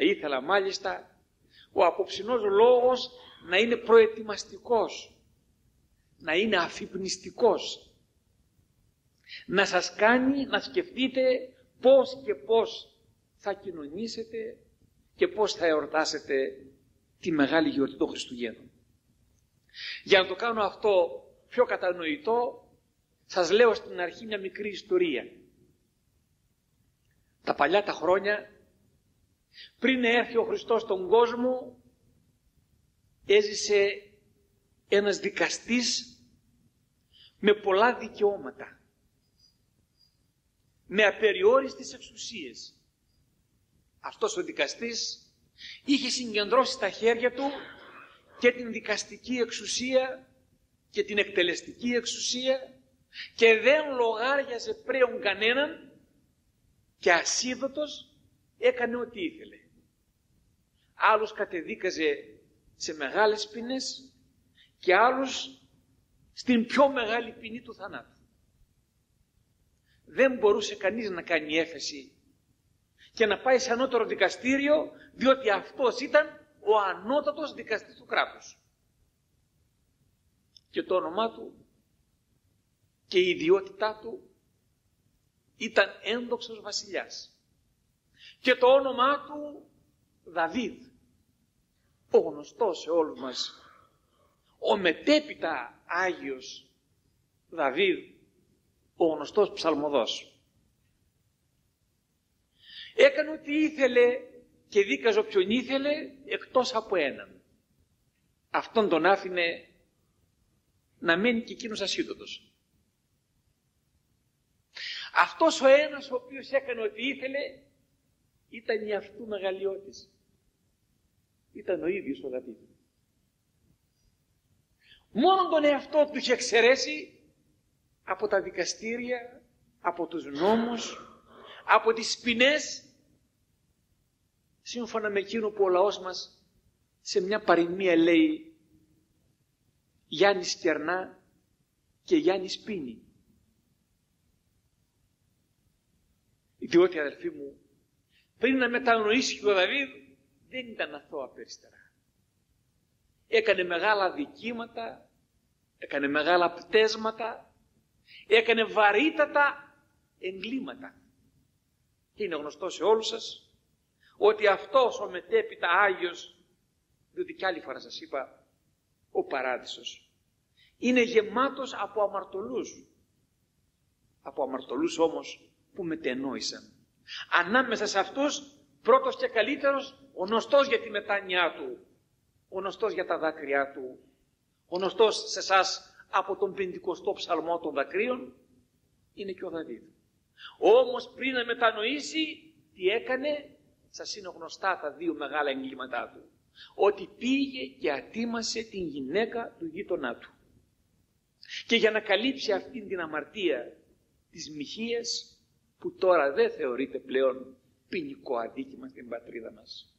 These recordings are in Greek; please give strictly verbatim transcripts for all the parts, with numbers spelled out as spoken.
Θα ήθελα μάλιστα ο απόψινός λόγος να είναι προετοιμαστικός, να είναι αφυπνιστικός, να σας κάνει να σκεφτείτε πώς και πώς θα κοινωνήσετε και πώς θα εορτάσετε τη μεγάλη γιορτή των Χριστουγέννων. Για να το κάνω αυτό πιο κατανοητό, σας λέω στην αρχή μια μικρή ιστορία. Τα παλιά τα χρόνια, πριν έρθει ο Χριστός στον κόσμο, έζησε ένας δικαστής με πολλά δικαιώματα, με απεριόριστες εξουσίες. Αυτός ο δικαστής είχε συγκεντρώσει στα χέρια του και την δικαστική εξουσία και την εκτελεστική εξουσία και δεν λογάριαζε πλέον κανέναν και ασίδωτος έκανε ό,τι ήθελε. Άλλους κατεδίκαζε σε μεγάλες ποινές και άλλους στην πιο μεγάλη ποινή του θανάτου. Δεν μπορούσε κανείς να κάνει έφεση και να πάει σε ανώτερο δικαστήριο, διότι αυτός ήταν ο ανώτατος δικαστής του κράτους. Και το όνομά του και η ιδιότητά του ήταν ένδοξος βασιλιάς. Και το όνομά του Δαβίδ, ο γνωστός σε όλους μας, ο μετέπειτα Άγιος Δαβίδ, ο γνωστός ψαλμοδός. Έκανε ό,τι ήθελε και δίκαζε όποιον ήθελε, εκτός από έναν. Αυτόν τον άφηνε να μένει και εκείνος ασίδωτος. Αυτός ο ένας ο οποίος έκανε ό,τι ήθελε ήταν η αυτού μεγαλειώτης. Ήταν ο ίδιος ο Δαβίδ. Μόνο τον εαυτό του είχε εξαιρέσει από τα δικαστήρια, από τους νόμους, από τις ποινές, σύμφωνα με εκείνο που ο λαός μας σε μια παροιμία λέει «Γιάννης κερνά και Γιάννης πίνει». Διότι, αδελφοί μου, πριν να μετανοήσει ο Δαβίδ δεν ήταν αθώα περιστέρα. Έκανε μεγάλα δικήματα, έκανε μεγάλα πτέσματα, έκανε βαρύτατα εγκλήματα. Είναι γνωστό σε όλους σας ότι αυτός ο μετέπειτα Άγιος, διότι κι άλλη φορά σας είπα, ο Παράδεισος, είναι γεμάτος από αμαρτωλούς. Από αμαρτωλούς όμως που μετενόησαν. Ανάμεσα σε αυτούς, πρώτος και καλύτερος, ο γνωστός για τη μετάνοιά του, ο γνωστός για τα δάκρυά του, ο γνωστός σε εσάς από τον πεντηκοστό ψαλμό των δακρύων, είναι και ο Δαβίδ. Όμως πριν να μετανοήσει, τι έκανε? Σας είναι γνωστά τα δύο μεγάλα εγκλήματά του. Ότι πήγε και ατίμασε την γυναίκα του γείτονά του. Και για να καλύψει αυτήν την αμαρτία της μοιχείας, που τώρα δεν θεωρείται πλέον ποινικό αδίκημα στην πατρίδα μας.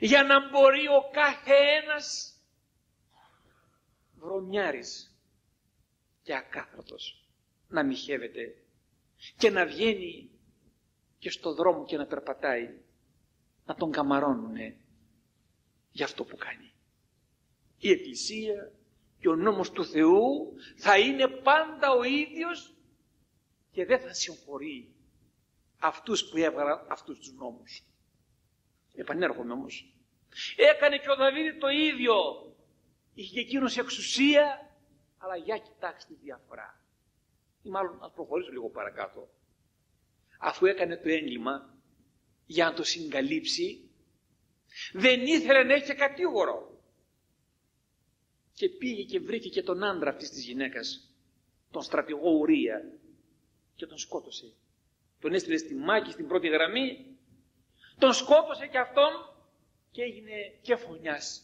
Για να μπορεί ο κάθε ένας βρωμιάρης και ακάθαρτος να μοιχεύεται και να βγαίνει και στο δρόμο και να περπατάει, να τον καμαρώνουνε για αυτό που κάνει. Η Εκκλησία και ο νόμος του Θεού θα είναι πάντα ο ίδιος και δεν θα συγχωρεί αυτούς που έβγαλαν αυτούς τους νόμους. Επανέρχομαι όμως. Έκανε και ο Δαβίδ το ίδιο. Είχε και εκείνος εξουσία, αλλά για κοιτάξτε τη διαφορά. Ή μάλλον να προχωρήσω λίγο παρακάτω. Αφού έκανε το έγκλημα για να το συγκαλύψει, δεν ήθελε να έχει κατήγορο. Και πήγε και βρήκε και τον άντρα αυτής της γυναίκας, τον στρατηγό Ουρία, και τον σκότωσε. Τον έστειλε στη μάχη, στην πρώτη γραμμή, τον σκότωσε και αυτόν και έγινε και φωνιάς.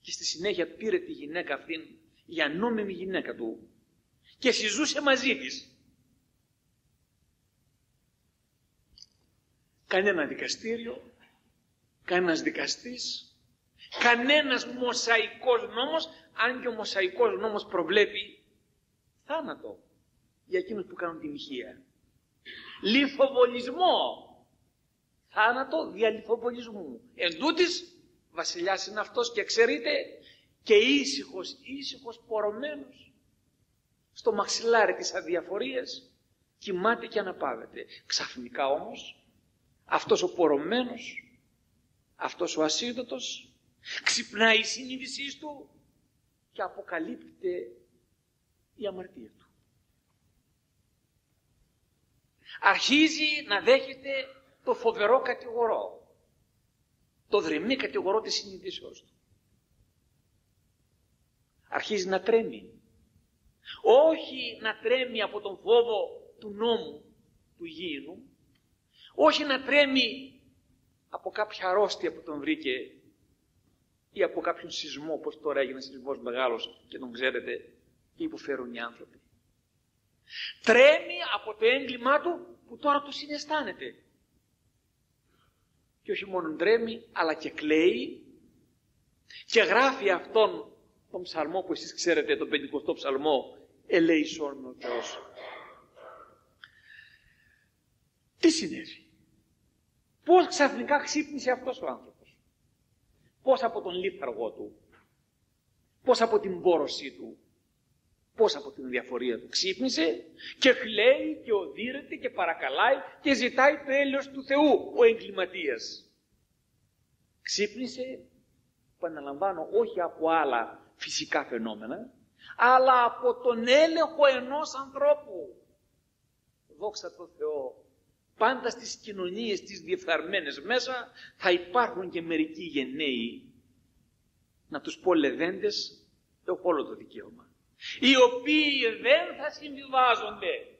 Και στη συνέχεια πήρε τη γυναίκα αυτήν για νόμιμη γυναίκα του και συζούσε μαζί της. Κανένα δικαστήριο, κανένας δικαστής, κανένας μοσαϊκός νόμος, αν και ο μοσαϊκός νόμος προβλέπει θάνατο για εκείνους που κάνουν τη μοιχεία. Λιθοβολισμό θα θάνατο διαλυθοπολισμού. Εν τούτης, βασιλιάς είναι αυτός και ξέρετε, και ήσυχος, ήσυχος πορωμένος στο μαξιλάρι της αδιαφορίας, κοιμάται και αναπαύεται. Ξαφνικά όμως, αυτός ο πορωμένος, αυτός ο ασίδωτος, ξυπνάει η συνείδησή του και αποκαλύπτεται η αμαρτία του. Αρχίζει να δέχεται το φοβερό κατηγορό, το δρυμνή κατηγορό της συνειδήσεώς του. Αρχίζει να τρέμει. Όχι να τρέμει από τον φόβο του νόμου, του υγιεινού, όχι να τρέμει από κάποια αρρώστια που τον βρήκε ή από κάποιον σεισμό, όπως τώρα έγινε σεισμός μεγάλος και τον ξέρετε, και υποφέρουν οι άνθρωποι. Τρέμει από το έγκλημά του που τώρα το συναισθάνεται. Και όχι μόνο τρέμει, αλλά και κλαίει και γράφει αυτόν τον ψαλμό που εσείς ξέρετε, τον πενηκοστό ψαλμό, «Ελέησόν με ο Θεός». Τι συνέβη? Πώς ξαφνικά ξύπνησε αυτός ο άνθρωπος? Πώς από τον λίθαργό του, πώς από την πόρωσή του, πώς από την διαφορία του ξύπνησε και κλαίει και οδύρεται και παρακαλάει και ζητάει το έλεος του Θεού ο εγκληματίας. Ξύπνησε, επαναλαμβάνω, όχι από άλλα φυσικά φαινόμενα, αλλά από τον έλεγχο ενός ανθρώπου. Δόξα τω Θεώ, πάντα στις κοινωνίες τις διεφθαρμένες μέσα θα υπάρχουν και μερικοί γενναίοι, να τους πω λεβέντες, έχω όλο το δικαίωμα, οι οποίοι δεν θα συμβιβάζονται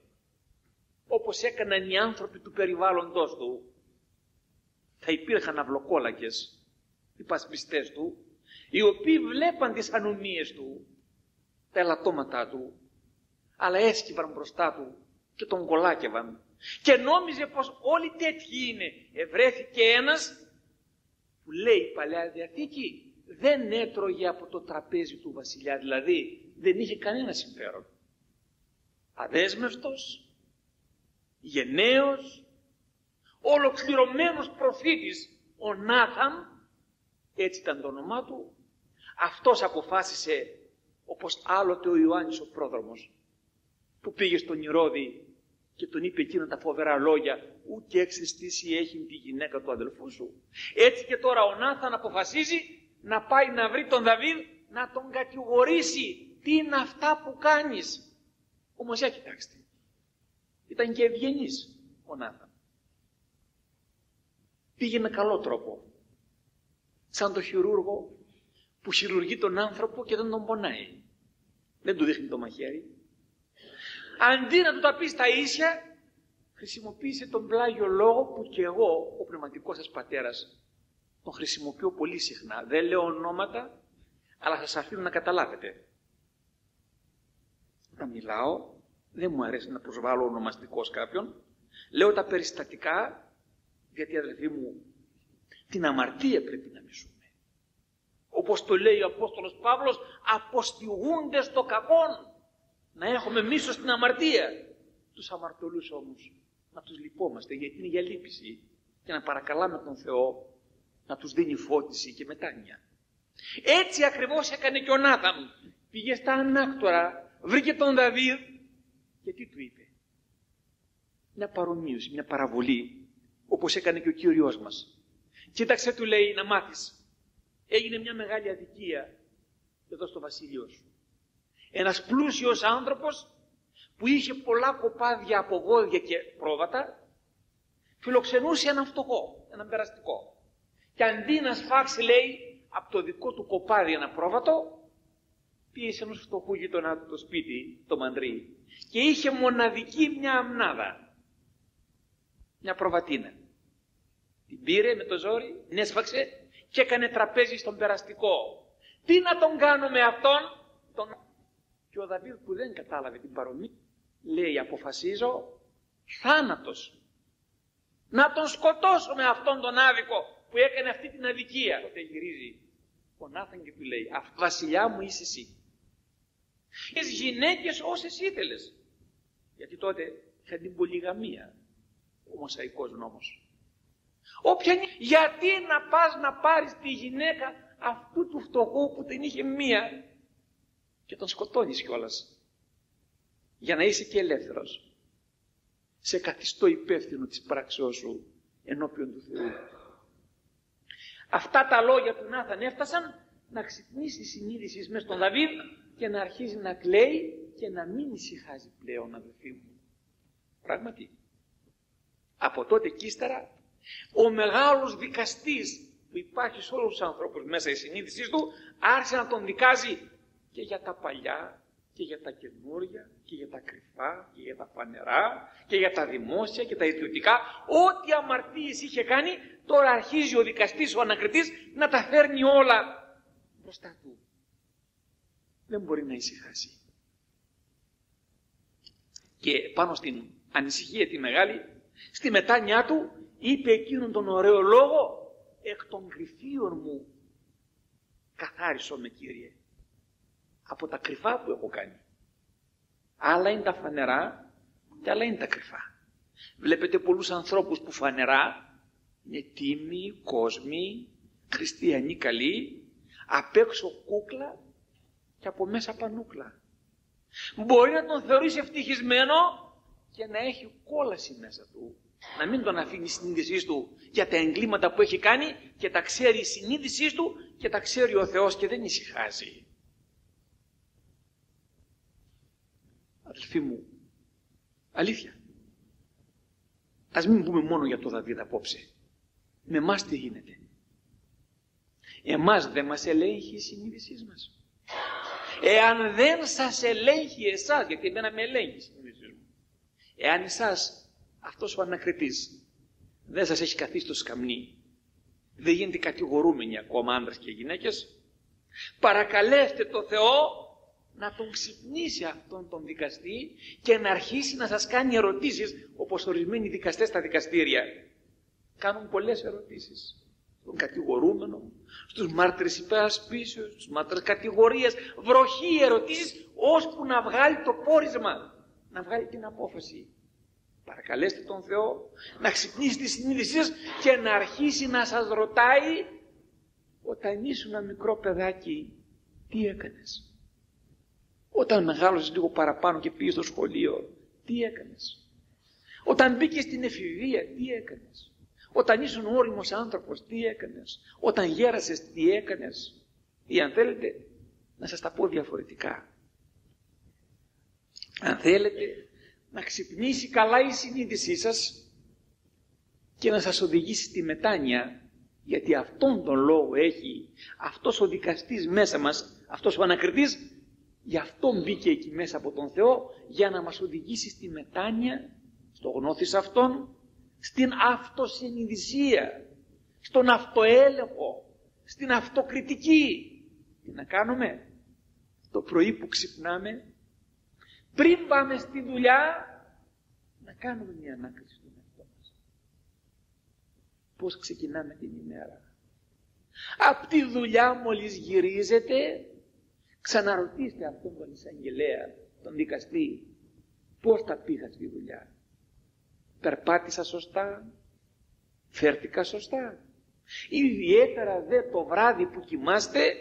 όπως έκαναν οι άνθρωποι του περιβάλλοντος του. Θα υπήρχαν αυλοκόλακες, οι πασπιστές του, οι οποίοι βλέπαν τις ανομίες του, τα ελαττώματά του, αλλά έσκυβαν μπροστά του και τον κολάκευαν και νόμιζε πως όλοι τέτοιοι είναι. Ευρέθηκε ένας που λέει η Παλαιά Διαθήκη δεν έτρωγε από το τραπέζι του βασιλιά, δηλαδή δεν είχε κανένα συμφέρον. Αδέσμευτος, γενναίος, ολοκληρωμένος προφήτης, ο Νάθαμ, έτσι ήταν το όνομά του, αυτός αποφάσισε, όπως άλλοτε ο Ιωάννης ο πρόδρομος, που πήγε στον Ηρώδη και τον είπε εκείνα τα φοβερά λόγια, «Ούτε εξαισθήσει έχει τη γυναίκα του αδελφού σου». Έτσι και τώρα ο Νάθαμ αποφασίζει να πάει να βρει τον Δαβίδ, να τον κατηγορήσει. Τι είναι αυτά που κάνεις? Όμως για κοιτάξτε, ήταν και ευγενής ο Νάθαμ. Πήγε με καλό τρόπο, σαν το χειρούργο που χειρουργεί τον άνθρωπο και δεν τον πονάει. Δεν του δείχνει το μαχαίρι. Αντί να του τα πει στα ίσια, χρησιμοποίησε τον πλάγιο λόγο που και εγώ, ο πνευματικός σας πατέρας, τον χρησιμοποιώ πολύ συχνά. Δεν λέω ονόματα, αλλά σας αφήνω να καταλάβετε. Όταν μιλάω, δεν μου αρέσει να προσβάλλω ονομαστικός κάποιον. Λέω τα περιστατικά, γιατί αδελφοί μου, την αμαρτία πρέπει να μισούμε. Όπως το λέει ο Απόστολος Παύλος, αποστηγούνται στο κακόν. Να έχουμε μίσος στην αμαρτία. Τους αμαρτωλούς όμως, να τους λυπόμαστε, γιατί είναι για λύπηση. Και να παρακαλάμε τον Θεό να τους δίνει φώτιση και μετάνοια. Έτσι ακριβώς έκανε και ο Νάθαμ. Πήγε στα ανάκτορα, βρήκε τον Δαβίδ και τι του είπε? Μια παρομοίωση, μια παραβολή, όπως έκανε και ο Κύριος μας. Κοίταξε, του λέει, να μάθεις. Έγινε μια μεγάλη αδικία εδώ στο βασίλειο σου. Ένας πλούσιος άνθρωπος που είχε πολλά κοπάδια από βόδια και πρόβατα, φιλοξενούσε έναν φτωχό, έναν περαστικό. Και αντί να σφάξει, λέει, από το δικό του κοπάδι ένα πρόβατο, πίεσε ενός φτωχού γείτονα του το σπίτι, το μαντρί, και είχε μοναδική μια αμνάδα, μια προβατίνα. Την πήρε με το ζόρι, την έσφαξε και έκανε τραπέζι στον περαστικό. Τι να τον κάνω με αυτόν? Τον... Και ο Δαβίδ, που δεν κατάλαβε την παρομή, λέει, αποφασίζω θάνατος. Να τον σκοτώσω με αυτόν τον άδικο που έκανε αυτή την αδικία. Τότε γυρίζει ο Νάθαμ και του λέει, «Αυτό, βασιλιά μου, είσαι εσύ. Τις γυναίκες όσες ήθελες». Γιατί τότε είχαν την πολυγαμία, ο μοσαϊκός νόμος. Όποια είναι, γιατί να πας να πάρεις τη γυναίκα αυτού του φτωχού που την είχε μία και τον σκοτώνεις κιόλας, για να είσαι και ελεύθερος. Σε καθιστώ υπεύθυνο της πράξεώς σου ενώπιον του Θεού. Αυτά τα λόγια του Νάθαν έφτασαν να ξυπνήσει η συνείδηση μέσα στον Δαβίδ και να αρχίζει να κλαίει και να μην ησυχάζει πλέον, αδελφοί μου. Πράγματι, από τότε και ύστερα, ο μεγάλος δικαστής που υπάρχει σε όλους τους ανθρώπους μέσα η συνείδησή του, άρχισε να τον δικάζει και για τα παλιά και για τα καινούρια και για τα κρυφά και για τα φανερά και για τα δημόσια και τα ιδιωτικά. Ό,τι αμαρτίες είχε κάνει, τώρα αρχίζει ο δικαστής, ο ανακριτής, να τα φέρνει όλα μπροστά του. Δεν μπορεί να ησυχάσει. Και πάνω στην ανησυχία τη μεγάλη, στη μετάνοιά του, είπε εκείνον τον ωραίο λόγο: εκ των κρυφίων μου καθάρισό με, Κύριε, από τα κρυφά που έχω κάνει. Άλλα είναι τα φανερά και άλλα είναι τα κρυφά. Βλέπετε πολλούς ανθρώπους που φανερά είναι τίμοι, κόσμοι, χριστιανοί καλοί, απ' έξω κούκλα και από μέσα πανούκλα. Μπορεί να τον θεωρείς ευτυχισμένο και να έχει κόλαση μέσα του, να μην τον αφήνει η συνείδησή του για τα εγκλήματα που έχει κάνει, και τα ξέρει η συνείδησή του και τα ξέρει ο Θεός και δεν ησυχάζει. Αδελφοί μου, αλήθεια, ας μην πούμε μόνο για το Δαβίδ απόψε. Με εμάς τι γίνεται? Εμάς δεν μας ελέγχει η συνείδησή μας. Εάν δεν σας ελέγχει εσάς, γιατί εμένα με ελέγχει η συνείδησή μου, εάν εσάς αυτός ο ανακριτής δεν σας έχει καθίσει το σκαμνί, δεν γίνετε κατηγορούμενοι ακόμα άντρες και γυναίκες, παρακαλέστε το Θεό να τον ξυπνήσει αυτόν τον δικαστή και να αρχίσει να σας κάνει ερωτήσεις, όπως ορισμένοι δικαστές στα δικαστήρια κάνουν πολλές ερωτήσεις στον κατηγορούμενο, στους μάρτυρες υπερασπίσεως, στους μάρτυρες κατηγορίας, βροχή ερωτήσεις, ώσπου να βγάλει το πόρισμα, να βγάλει την απόφαση. Παρακαλέστε τον Θεό να ξυπνήσει τη συνείδησή σας και να αρχίσει να σας ρωτάει: όταν ήσουν ένα μικρό παιδάκι, τι έκανες? Όταν μεγάλωσες λίγο παραπάνω και πήγες στο σχολείο, τι έκανες? Όταν μπήκες στην εφηβεία, τι έκανες? Όταν ήσουν όριμος άνθρωπος, τι έκανες? Όταν γέρασες, τι έκανες? Ή αν θέλετε, να σας τα πω διαφορετικά. Αν θέλετε να ξυπνήσει καλά η συνείδησή σας και να σας οδηγήσει στη μετάνοια, γιατί αυτόν τον λόγο έχει αυτός ο δικαστής μέσα μας, αυτός ο ανακριτής. Γι' αυτό μπήκε εκεί μέσα από τον Θεό, για να μας οδηγήσει στη μετάνοια, στο γνώθις αυτόν, στην αυτοσυνειδησία, στον αυτοέλεγχο, στην αυτοκριτική. Τι να κάνουμε? Το πρωί που ξυπνάμε, πριν πάμε στη δουλειά, να κάνουμε μια ανάκριση στον εαυτό μας. Πώς ξεκινάμε την ημέρα? Απ' τη δουλειά μόλις γυρίζετε, ξαναρωτήστε αυτόν τον εισαγγελέα, τον δικαστή, πώς τα πήγα στη δουλειά. Περπάτησα σωστά? Φέρτηκα σωστά? Ιδιαίτερα δε το βράδυ που κοιμάστε,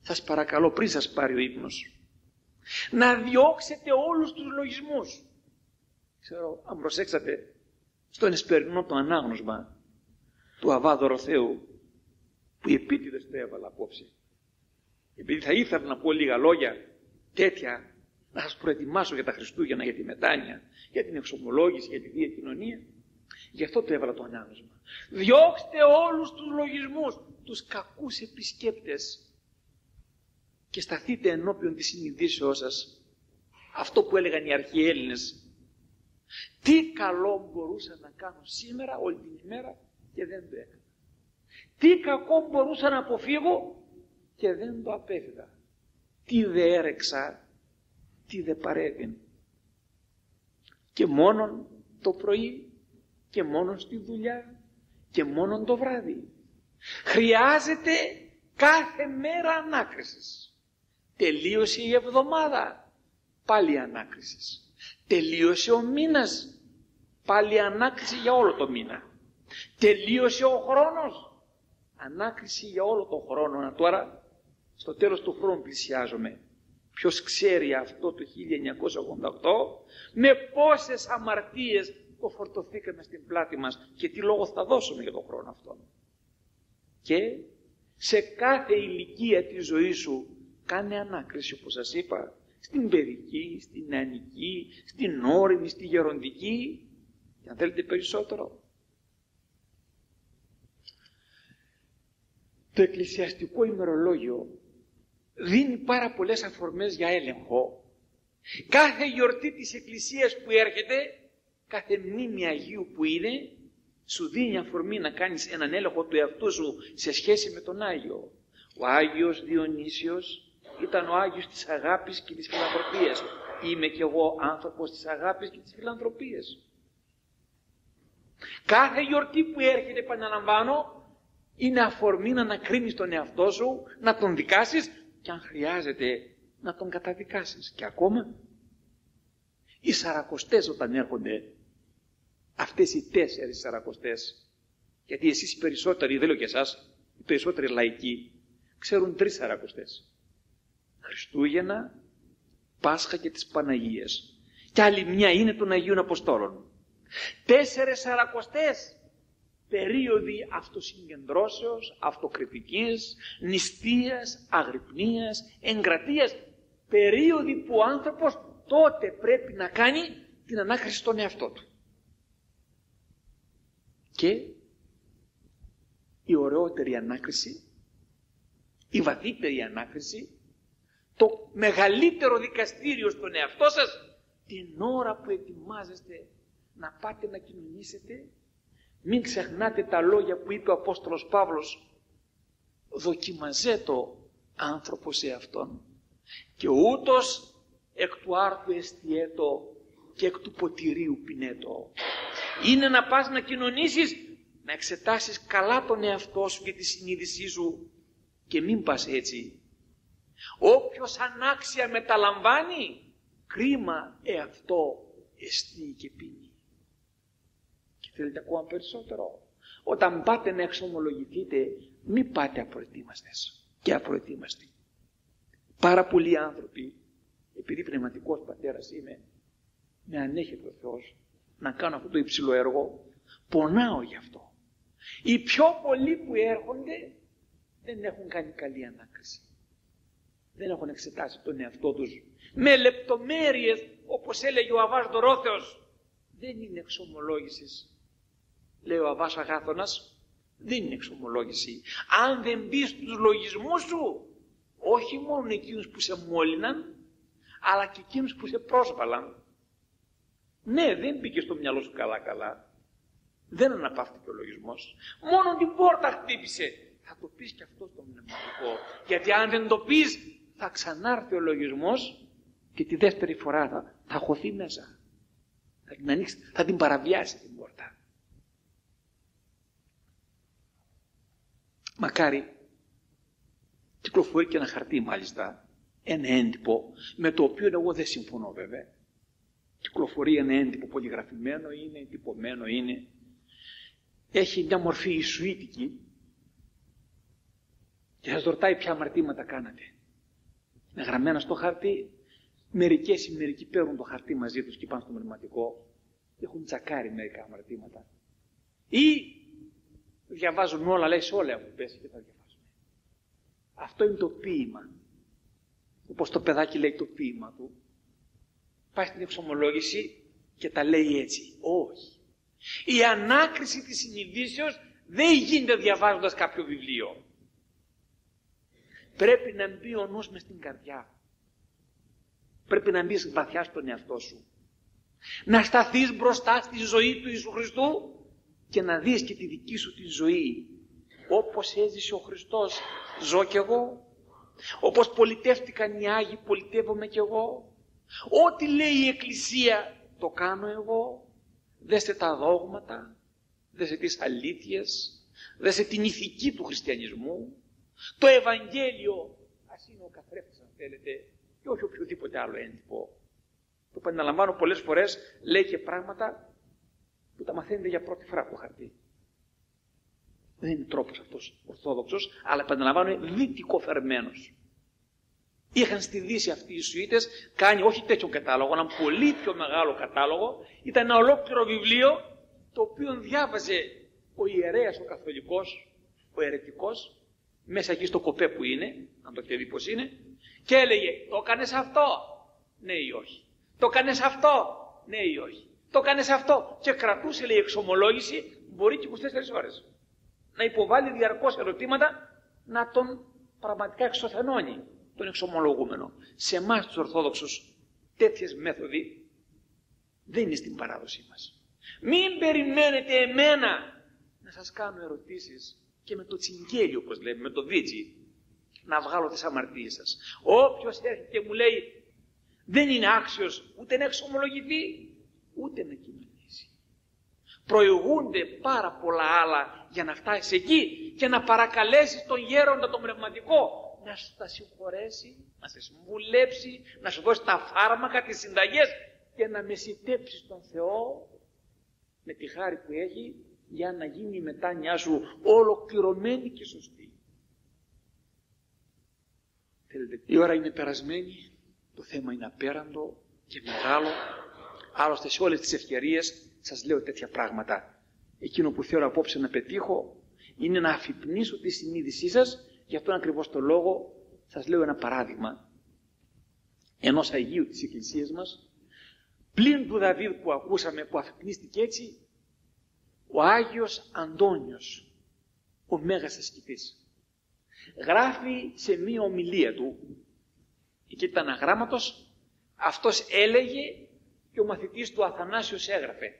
σας παρακαλώ, πριν σας πάρει ο ύπνος, να διώξετε όλους τους λογισμούς. Ξέρω, αν προσέξατε, στον εσπερινό το ανάγνωσμα του Αβάδωρο Θεού, που επίτηδες το έβαλα απόψε, επειδή θα ήθελα να πω λίγα λόγια τέτοια, να σας προετοιμάσω για τα Χριστούγεννα, για τη μετάνοια, για την εξομολόγηση, για τη Θεία Κοινωνία. Γι' αυτό το έβαλα το ανάγνωσμα. Διώξτε όλους τους λογισμούς, τους κακούς επισκέπτες, και σταθείτε ενώπιον της συνειδήσεώς σας. Αυτό που έλεγαν οι αρχαίοι Έλληνες: τι καλό μπορούσα να κάνω σήμερα όλη την ημέρα και δεν το έκανα? Τι κακό μπορούσα να αποφύγω και δεν το απέφυγα? Τι δε έρεξα, τι δε παρέβην? Και μόνον το πρωί, και μόνον στη δουλειά, και μόνον το βράδυ. Χρειάζεται κάθε μέρα ανάκρισης. Τελείωσε η εβδομάδα, πάλι ανάκρισης. Τελείωσε ο μήνας, πάλι ανάκριση για όλο το μήνα. τελείωσε ο χρόνος. Ανάκριση για όλο τον χρόνο. Να τώρα στο τέλος του χρόνου πλησιάζομαι. Ποιος ξέρει αυτό το χίλια εννιακόσια ογδόντα οκτώ με πόσες αμαρτίες το φορτωθήκαμε στην πλάτη μας και τι λόγο θα δώσουμε για τον χρόνο αυτόν. Και σε κάθε ηλικία της ζωής σου κάνε ανάκριση, όπως σας είπα, στην παιδική, στην νεανική, στην όριμη, στη γεροντική και αν θέλετε περισσότερο. Το εκκλησιαστικό ημερολόγιο δίνει πάρα πολλές αφορμές για έλεγχο. Κάθε γιορτή της Εκκλησίας που έρχεται, κάθε μνήμη Αγίου που είναι, σου δίνει αφορμή να κάνεις έναν έλεγχο του εαυτού σου σε σχέση με τον Άγιο. Ο Άγιος Διονύσιος ήταν ο Άγιος της αγάπης και της φιλανθρωπίας. Είμαι κι εγώ άνθρωπος της αγάπης και της φιλανθρωπίας. Κάθε γιορτή που έρχεται, επαναλαμβάνω, είναι αφορμή να ανακρίνεις τον εαυτό σου, να τον δικάσεις και αν χρειάζεται να τον καταδικάσεις. Και ακόμα οι σαρακοστές όταν έρχονται, αυτές οι τέσσερις σαρακοστές, γιατί εσείς περισσότεροι, δεν λέω και εσάς, οι περισσότεροι λαϊκοί ξέρουν τρεις σαρακοστές. Χριστούγεννα, Πάσχα και τις Παναγίες. Και άλλη μια είναι των Αγίων Αποστόλων. Τέσσερες σαρακοστές. Περίοδοι αυτοσυγκεντρώσεως, αυτοκριτικής, νηστείας, αγρυπνίας, εγκρατείας. Περίοδοι που ο άνθρωπος τότε πρέπει να κάνει την ανάκριση στον εαυτό του. Και η ωραιότερη ανάκριση, η βαθύτερη ανάκριση, το μεγαλύτερο δικαστήριο στον εαυτό σας, την ώρα που ετοιμάζεστε να πάτε να κοινωνήσετε, μην ξεχνάτε τα λόγια που είπε ο Απόστολος Παύλος. Δοκιμαζέτο άνθρωπος εαυτόν και ούτως εκ του άρθου εστιέτο και εκ του ποτηρίου πινέτο. Είναι να πας να κοινωνήσεις, να εξετάσεις καλά τον εαυτό σου και τη συνείδησή σου και μην πας έτσι. Όποιος ανάξια μεταλαμβάνει, κρίμα εαυτό εστί και πίνει. Θέλετε ακόμα περισσότερο. Όταν πάτε να εξομολογηθείτε, μην πάτε απροετοίμαστες και απροετοίμαστοι. Πάρα πολλοί άνθρωποι, επειδή πνευματικός πατέρας είμαι, με ανέχεται ο Θεός να κάνω αυτό το υψηλό έργο, πονάω γι' αυτό. Οι πιο πολλοί που έρχονται δεν έχουν κάνει καλή ανάκριση. Δεν έχουν εξετάσει τον εαυτό τους με λεπτομέρειες, όπως έλεγε ο Αββάς Δωρόθεος. Δεν είναι εξομολόγησης. Λέει ο Αββάς Αγάθωνας, δεν είναι εξομολόγηση. Αν δεν μπει στους λογισμούς σου, όχι μόνο εκείνους που σε μόλυναν, αλλά και εκείνους που σε πρόσβαλαν. Ναι, δεν μπήκε στο μυαλό σου καλά-καλά. Δεν αναπαύτηκε ο λογισμός. Μόνο την πόρτα χτύπησε. Θα το πεις και αυτό στο μνημονικό. Γιατί αν δεν το πεις, θα ξανάρθει ο λογισμός και τη δεύτερη φορά θα, θα χωθεί μέσα. Θα την ανοίξει, θα την παραβιάσει την πόρτα. Μακάρι κυκλοφορεί και ένα χαρτί μάλιστα, ένα έντυπο, με το οποίο εγώ δεν συμφωνώ βέβαια. Κυκλοφορεί ένα έντυπο πολυγραφημένο είναι, τυπωμένο είναι. Έχει μια μορφή ισουήτικη και σας ρωτάει ποια αμαρτήματα κάνατε. Είναι γραμμένα στο χαρτί, μερικές ή μερικοί παίρνουν το χαρτί μαζί τους και πάνε στο μνηματικό και έχουν τσακάρει μερικά αμαρτήματα. Ή διαβάζουν όλα, λέει σε όλα που πέσει και τα διαβάζουν. Αυτό είναι το ποίημα. Όπως το παιδάκι λέει το ποίημα του, πάει στην εξομολόγηση και τα λέει έτσι. Όχι. Η ανάκριση της συνειδήσεως δεν γίνεται διαβάζοντας κάποιο βιβλίο. Πρέπει να μπει ο νους μες στην καρδιά. Πρέπει να μπει βαθιά στον εαυτό σου. Να σταθείς μπροστά στη ζωή του Ιησού Χριστού και να δεις και τη δική σου τη ζωή. Όπως έζησε ο Χριστός, ζω κι εγώ. Όπως πολιτεύτηκαν οι Άγιοι, πολιτεύομαι κι εγώ. Ό,τι λέει η Εκκλησία, το κάνω εγώ. Δέστε τα δόγματα, δέστε τις αλήθειες, δέστε την ηθική του χριστιανισμού. Το Ευαγγέλιο, ας είναι ο καθρέφτης αν θέλετε, και όχι οποιοδήποτε άλλο έντυπο. Το επαναλαμβάνω πολλές φορές, λέει και πράγματα που τα μαθαίνετε για πρώτη φορά από χαρτί. Δεν είναι τρόπος αυτός ορθόδοξος, αλλά επαναλαμβάνω είναι δυτικοφερμένος. Είχαν στη Δύση αυτοί οι Σουήτες κάνει όχι τέτοιο κατάλογο, έναν πολύ πιο μεγάλο κατάλογο. Ήταν ένα ολόκληρο βιβλίο το οποίο διάβαζε ο ιερέας, ο καθολικός, ο ερετικός, μέσα εκεί στο κοπέ που είναι, αν το ξέρει πως είναι, και έλεγε το κάνες αυτό, ναι ή όχι. Το κάνες αυτό, ναι ή όχι. Το κάνες αυτό. Και κρατούσε, λέει, εξομολόγηση, μπορεί και είκοσι τέσσερις ώρες. Να υποβάλει διαρκώς ερωτήματα, να τον πραγματικά εξωθενώνει τον εξομολογούμενο. Σε εμάς τους Ορθόδοξους τέτοιες μέθοδοι δεν είναι στην παράδοσή μας. Μην περιμένετε εμένα να σας κάνω ερωτήσεις και με το τσιγγέλι, όπως λέμε, με το δίτσι, να βγάλω τις αμαρτίες σας. Όποιος έρχεται και μου λέει δεν είναι άξιος ούτε να εξομολογηθεί, ούτε να κοινωνήσει. Προηγούνται πάρα πολλά άλλα για να φτάσεις εκεί και να παρακαλέσεις τον γέροντα, τον πνευματικό, να σου τα συγχωρέσει, να σε συμβουλέψει, να σου δώσει τα φάρμακα, τις συνταγές και να μεσιτέψεις τον Θεό με τη χάρη που έχει για να γίνει η μετάνοιά σου ολοκληρωμένη και σωστή. Η ώρα είναι περασμένη, το θέμα είναι απέραντο και μεγάλο. Άλλωστε σε όλες τις ευκαιρίες σας λέω τέτοια πράγματα. Εκείνο που θέλω απόψε να πετύχω είναι να αφυπνίσω τη συνείδησή σας. Γι' αυτόν ακριβώς το λόγο σας λέω ένα παράδειγμα ενός Αγίου της Εκκλησίας μας, πλην του Δαβίδ που ακούσαμε, που αφυπνίστηκε έτσι, ο Άγιος Αντώνιος, ο Μέγας Ασκητής, γράφει σε μία ομιλία του, εκεί ήταν αγράμματος, αυτός έλεγε και ο μαθητής του Αθανάσιος έγραφε.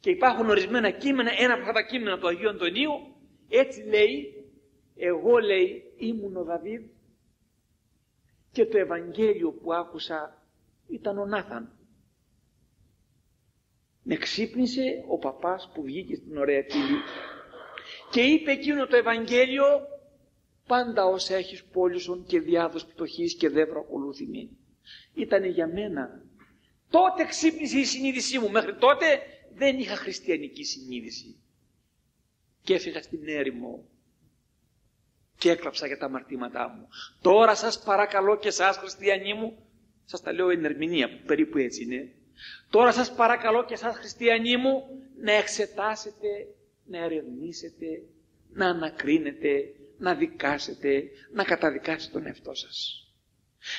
Και υπάρχουν ορισμένα κείμενα, ένα από αυτά τα κείμενα του Αγίου Αντωνίου, έτσι λέει, εγώ, λέει, ήμουν ο Δαβίδ και το Ευαγγέλιο που άκουσα ήταν ο Νάθαν. Με ξύπνησε ο παπάς που βγήκε στην ωραία πύλη και είπε εκείνο το Ευαγγέλιο, πάντα όσα έχεις πόλουσον και διάδος πτωχής και δεύρο ακολούθημη. Ήτανε για μένα. Τότε ξύπνησε η συνείδησή μου. Μέχρι τότε δεν είχα χριστιανική συνείδηση. Και έφυγα στην έρημο και έκλαψα για τα αμαρτήματά μου. Τώρα σας παρακαλώ και σας, χριστιανοί μου, σας τα λέω εν ερμηνεία, που περίπου έτσι είναι. Τώρα σας παρακαλώ και σας, χριστιανοί μου, να εξετάσετε, να ερευνήσετε, να ανακρίνετε, να δικάσετε, να καταδικάσετε τον εαυτό σας.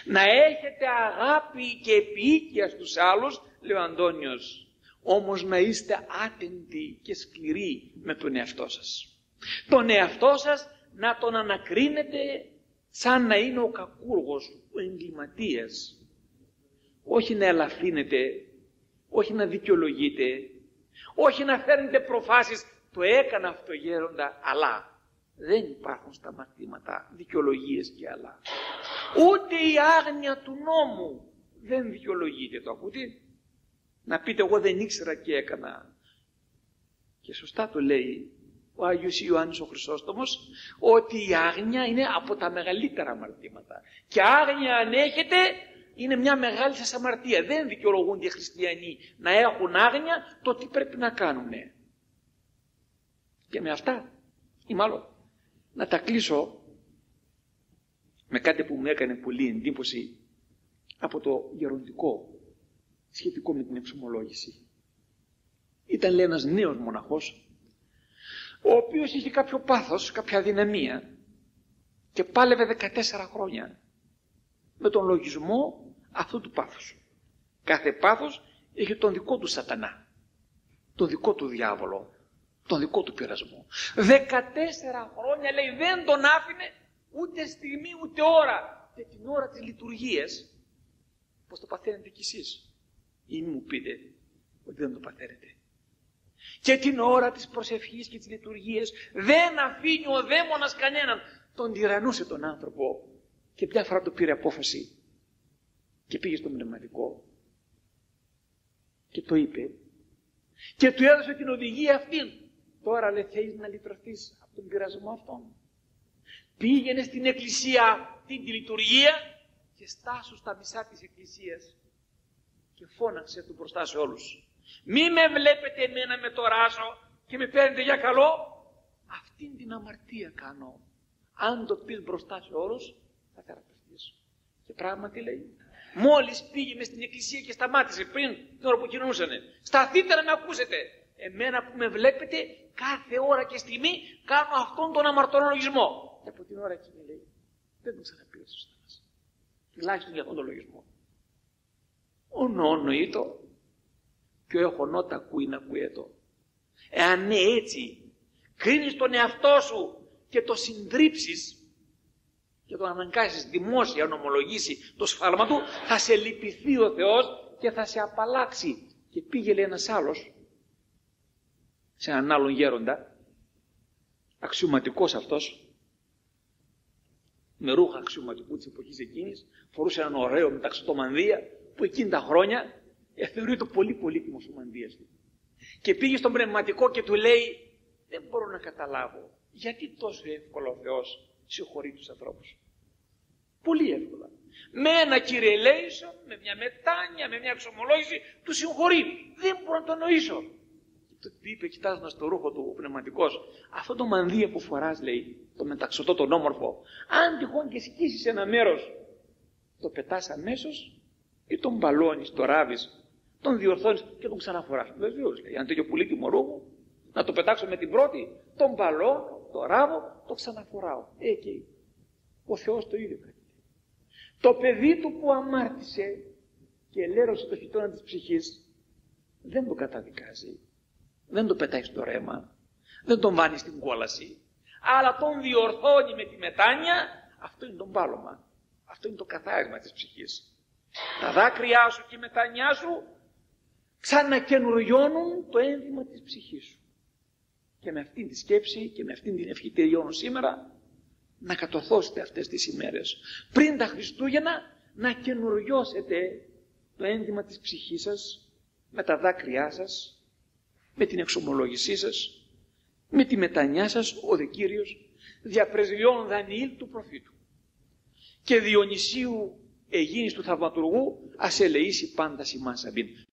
Να έχετε αγάπη και επιοίκεια στους άλλους, λέει ο Αντώνιος, όμως να είστε άτεντοι και σκληροί με τον εαυτό σας. Τον εαυτό σας να τον ανακρίνετε σαν να είναι ο κακούργος, ο εγκληματίας. Όχι να ελαφρύνετε, όχι να δικαιολογείτε, όχι να φέρνετε προφάσεις, το έκανα αυτό γέροντα, αλλά δεν υπάρχουν στα αμαρτήματα δικαιολογίες και αλλά. Ούτε η άγνοια του νόμου δεν δικαιολογείται, το ακούτε. Να πείτε εγώ δεν ήξερα και έκανα. Και σωστά το λέει ο Άγιος Ιωάννης ο Χρυσόστομος, ότι η άγνοια είναι από τα μεγαλύτερα αμαρτήματα. Και άγνοια αν έχετε είναι μια μεγάλη σας αμαρτία. Δεν δικαιολογούνται οι χριστιανοί να έχουν άγνοια το τι πρέπει να κάνουν. Και με αυτά, ή μάλλον να τα κλείσω με κάτι που μου έκανε πολύ εντύπωση από το γεροντικό σχετικό με την εξομολόγηση. Ήταν, λέει, ένας νέος μοναχός, ο οποίος είχε κάποιο πάθος, κάποια αδυναμία και πάλευε δεκατέσσερα χρόνια με τον λογισμό αυτού του πάθους. Κάθε πάθος είχε τον δικό του σατανά, τον δικό του διάβολο, τον δικό του πειρασμό. δεκατέσσερα χρόνια, λέει, δεν τον άφηνε ούτε στιγμή ούτε ώρα, και την ώρα της λειτουργίας, πως το παθαίνετε κι εσείς, ή μην μου πείτε ότι δεν το παθαίνετε. Και την ώρα της προσευχής και της λειτουργίας δεν αφήνει ο δαίμονας κανέναν. Τον τυραννούσε τον άνθρωπο και μια φορά το πήρε απόφαση και πήγε στο πνευματικό και το είπε και του έδωσε την οδηγία αυτήν. Τώρα, λέει, θέλεις να λυτρωθείς από τον πειρασμό αυτόν. Πήγαινε στην εκκλησία αυτή τη λειτουργία και στάσου στα μισά της εκκλησίας και φώναξε του μπροστά σε όλους. Μη με βλέπετε εμένα με το ράσο και με παίρνετε για καλό. Αυτή αυτήν την αμαρτία κάνω. Αν το πεις μπροστά σε όρους, θα καταπληκτείς. Και πράγματι λέει. Μόλις πήγε μες στην εκκλησία και σταμάτησε πριν την ώρα που κινούσανε. Σταθείτε να με ακούσετε. Εμένα που με βλέπετε, κάθε ώρα και στιγμή κάνω αυτόν τον αμαρτωρολογισμό. Και από την ώρα εκείνη λέει, δεν τον ξαναπήρε στους σταμάς. Τουλάχιστον για αυτόν τον λογισμό. Ονόνο ήτο και έχω νότα ακούει να ακούετο. Εάν ναι έτσι κρίνεις τον εαυτό σου και το συντρίψεις και τον αναγκάσεις δημόσια να ομολογήσει το σφάλμα του, θα σε λυπηθεί ο Θεός και θα σε απαλλάξει. Και πήγε λέει ένας άλλος σε έναν άλλον γέροντα, αξιωματικός αυτός, με ρούχα αξιωματικού της εποχής εκείνης, φορούσε έναν ωραίο μεταξωτό μανδύα που εκείνη τα χρόνια θεωρεί το πολύ πολύτιμος ο μανδύας του. Και πήγε στον πνευματικό και του λέει, δεν μπορώ να καταλάβω γιατί τόσο εύκολα ο Θεός συγχωρεί τους ανθρώπους. Πολύ εύκολα. Με ένα κυριελέησον, με μια μετάνοια, με μια εξομολόγηση, του συγχωρεί. Δεν μπορώ να το νοήσω. Και του είπε, κοιτάζοντας το ρούχο του ο πνευματικός, αυτό το μανδύα που φοράς, λέει, το μεταξωτό, τον όμορφο, αν τυχόν και σκίσεις ένα μέρος, το πετάς αμέσως ή τον μπαλώνεις, το ράβεις, τον διορθώνεις και τον ξαναφοράς. Βεβαίως, λέει, αν τέτοιο πολύτιμο ρούχο, να το πετάξω με την πρώτη, τον μπαλώ, το ράβω, το ξαναφοράω. Εκεί. Ο Θεός το ίδιο κάνει. Το παιδί του που αμάρτησε και ελέρωσε το χιτώνα της ψυχής, δεν το καταδικάζει. Δεν το πετάει στο ρέμα. Δεν τον βάνει στην κόλαση. Αλλά τον διορθώνει με τη μετάνοια. Αυτό είναι το μπάλωμα. Αυτό είναι το καθάρισμα της ψυχής. Τα δάκρυά σου και η μετάνοιά σου ξανακαινουριώνουν το ένδυμα της ψυχής σου. Και με αυτήν τη σκέψη και με αυτήν την ευχή τελειώνω σήμερα, να κατορθώσετε αυτές τις ημέρες. Πριν τα Χριστούγεννα να καινουριώσετε το ένδυμα της ψυχής σας με τα δάκρυά σας, με την εξομολόγησή σας, με τη μετανιά σας, ο δε Κύριος, διαπρεσβειών Δανιήλ του προφήτου και Διονυσίου Αιγίνης του Θαυματουργού, ας ελεήσει πάντα ημάς. Αμήν.